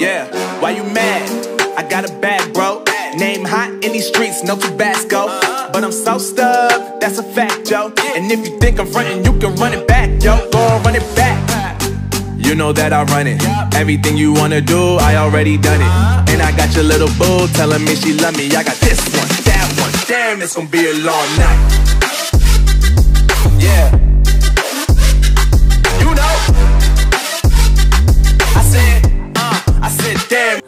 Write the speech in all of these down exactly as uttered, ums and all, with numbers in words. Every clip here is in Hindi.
Yeah, why you mad? I got a bad bro. Name hot in these streets, no Tabasco. But I'm so stubbed, that's a fact, yo. And if you think I'm frontin', you can run it back, yo. Go on, run it back. You know that I run it. Everything you wanna do, I already done it. And I got your little boo telling me she love me. I got this one, that one, damn, it's gonna be a long night. Yeah.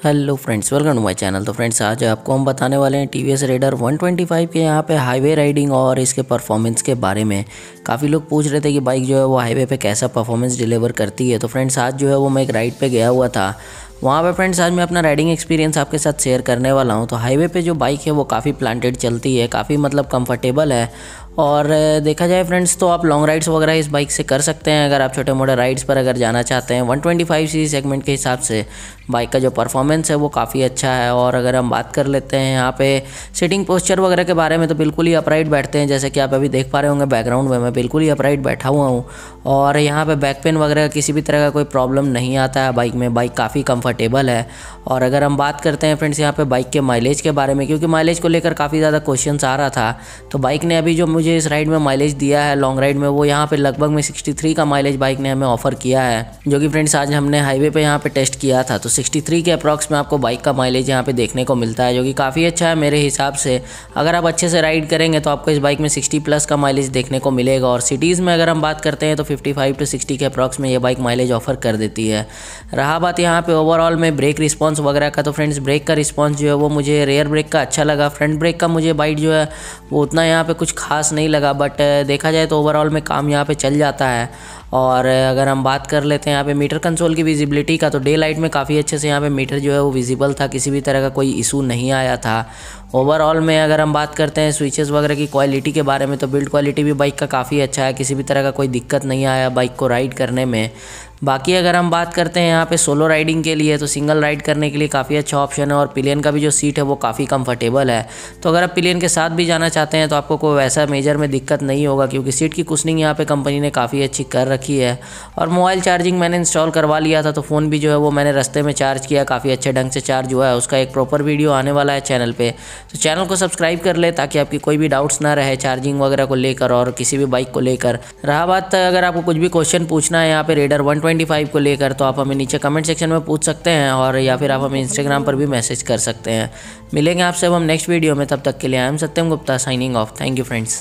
Hello friends, welcome to my channel. तो फ्रेंड्स, आज आपको हम बताने वाले हैं TVS Raider one twenty five के यहाँ पे हाईवे राइडिंग और इसके परफॉर्मेंस के बारे में। काफ़ी लोग पूछ रहे थे कि बाइक जो है वो हाईवे पे कैसा परफॉर्मेंस डिलीवर करती है। तो फ्रेंड्स, आज जो है वो मैं एक राइड पे गया हुआ था। वहाँ पे फ्रेंड्स आज मैं अपना राइडिंग एक्सपीरियंस आपके साथ शेयर करने वाला हूँ। तो हाईवे पे जो बाइक है वो काफ़ी प्लांटेड चलती है, काफ़ी मतलब कंफर्टेबल है। और देखा जाए फ्रेंड्स तो आप लॉन्ग राइड्स वगैरह इस बाइक से कर सकते हैं। अगर आप छोटे मोटे राइड्स पर अगर जाना चाहते हैं, one twenty five CC segment के हिसाब से बाइक का जो परफॉर्मेंस है वो काफ़ी अच्छा है। और अगर हम बात कर लेते हैं यहाँ पे सिटिंग पोस्चर वगैरह के बारे में, तो बिल्कुल ही अपराइट बैठते हैं। जैसे कि आप अभी देख पा रहे होंगे बैकग्राउंड में मैं बिल्कुल ही अपराइट बैठा हुआ हूँ। और यहाँ पर बैक पेन वगैरह किसी भी तरह का कोई प्रॉब्लम नहीं आता है बाइक में। बाइक काफ़ी कंफर्टेबल है। और अगर हम बात करते हैं फ्रेंड्स यहाँ पर बाइक के माइलेज के बारे में, क्योंकि माइलेज को लेकर काफ़ी ज़्यादा क्वेश्चन आ रहा था, तो बाइक ने अभी जो मुझे इस राइड में माइलेज दिया है लॉन्ग राइड में, वो यहाँ पे लगभग में सिक्सटी थ्री का माइलेज बाइक ने हमें ऑफर किया है। जो कि फ्रेंड्स आज हमने हाईवे पे यहाँ पे टेस्ट किया था, तो सिक्सटी थ्री के अप्रॉक्स में आपको बाइक का माइलेज यहाँ पे देखने को मिलता है, जो कि काफ़ी अच्छा है मेरे हिसाब से। अगर आप अच्छे से राइड करेंगे तो आपको इस बाइक में सिक्सटी प्लस का माइलेज देखने को मिलेगा। और सिटीज़ में अगर हम बात करते हैं तो फिफ्टी फाइव टू सिक्सटी के अप्रॉक्स में ये बाइक माइलेज ऑफर कर देती है। रहा बात यहाँ पर ओवरऑल में ब्रेक रिस्पॉन्स वगैरह का, तो फ्रेंड्स ब्रेक का रिस्पॉन्स जो है वो मुझे रेयर ब्रेक का अच्छा लगा। फ्रंट ब्रेक का मुझे बाइक जो है वो उतना यहाँ पर कुछ खास नहीं लगा, बट देखा जाए तो ओवरऑल में काम यहाँ पे चल जाता है। और अगर हम बात कर लेते हैं यहाँ पे मीटर कंसोल की विजिबिलिटी का, तो डे लाइट में काफ़ी अच्छे से यहाँ पे मीटर जो है वो विजिबल था, किसी भी तरह का कोई इशू नहीं आया था। ओवरऑल में अगर हम बात करते हैं स्विचेस वगैरह की क्वालिटी के बारे में, तो बिल्ड क्वालिटी भी बाइक का काफ़ी अच्छा है, किसी भी तरह का कोई दिक्कत नहीं आया बाइक को राइड करने में। बाकी अगर हम बात करते हैं यहाँ पे सोलो राइडिंग के लिए, तो सिंगल राइड करने के लिए काफ़ी अच्छा ऑप्शन है। और पिलियन का भी जो सीट है वो काफ़ी कंफर्टेबल है, तो अगर आप पिलियन के साथ भी जाना चाहते हैं तो आपको कोई वैसा मेजर में दिक्कत नहीं होगा, क्योंकि सीट की कुशनिंग यहाँ पे कंपनी ने काफ़ी अच्छी कर रखी है। और मोबाइल चार्जिंग मैंने इंस्टॉल करवा लिया था, तो फ़ोन भी जो है वो मैंने रास्ते में चार्ज किया, काफ़ी अच्छे ढंग से चार्ज हुआ है। उसका एक प्रॉपर वीडियो आने वाला है चैनल पर, तो चैनल को सब्सक्राइब कर ले ताकि आपकी कोई भी डाउट्स ना रहे चार्जिंग वगैरह को लेकर और किसी भी बाइक को लेकर। रहा बात अगर आपको कुछ भी क्वेश्चन पूछना है यहाँ पे रेडर वन ट्वेंटी फाइव को लेकर, तो आप हमें नीचे कमेंट सेक्शन में पूछ सकते हैं, और या फिर आप हमें इंस्टाग्राम पर भी मैसेज कर सकते हैं। मिलेंगे आपसे अब हम नेक्स्ट वीडियो में, तब तक के लिए I am Satyam Gupta signing off. Thank you friends.